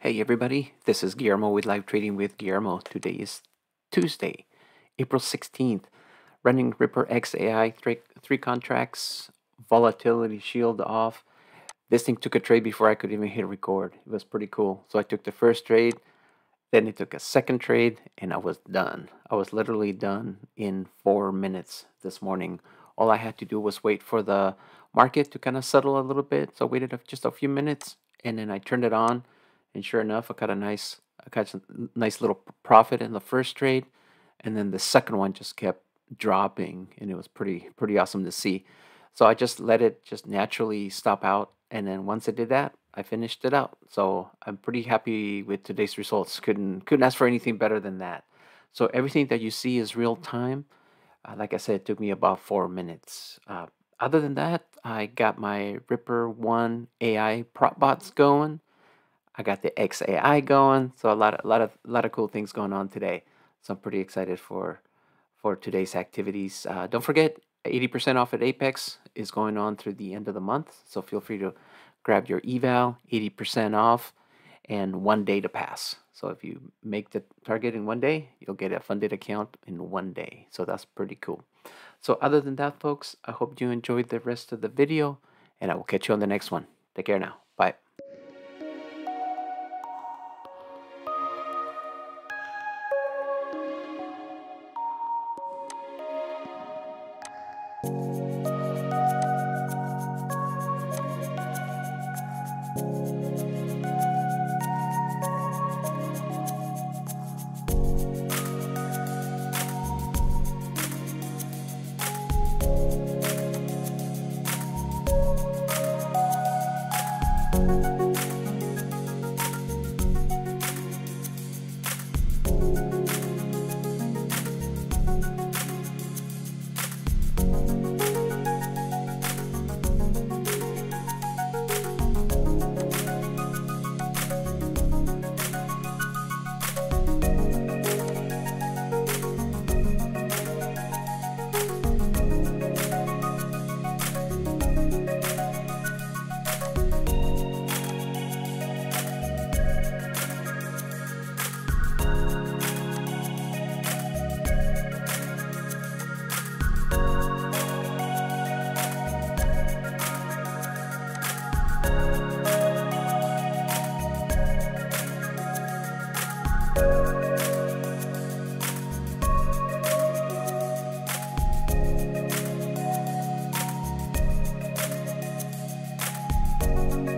Hey everybody, this is Guillermo with Live Trading with Guillermo. Today is Tuesday, April 16th. Running Ripper X AI, three contracts, volatility shield off. This thing took a trade before I could even hit record. It was pretty cool. So I took the first trade, then it took a second trade, and I was done. I was literally done in 4 minutes this morning. All I had to do was wait for the market to kind of settle a little bit. So I waited just a few minutes, and then I turned it on. And sure enough, I got a nice little profit in the first trade, and then the second one just kept dropping, and it was pretty awesome to see. So I just let it just naturally stop out, and then once it did that, I finished it out. So I'm pretty happy with today's results. Couldn't ask for anything better than that. So everything that you see is real time. Like I said, it took me about 4 minutes. Other than that, I got my Ripper 1 AI prop bots going. I got the XAI going, so a lot of cool things going on today. So I'm pretty excited for today's activities. Don't forget, 80% off at Apex is going on through the end of the month. So feel free to grab your eval, 80% off, and 1 day to pass. So if you make the target in 1 day, you'll get a funded account in 1 day. So that's pretty cool. So other than that, folks, I hope you enjoyed the rest of the video, and I will catch you on the next one. Take care now. Bye.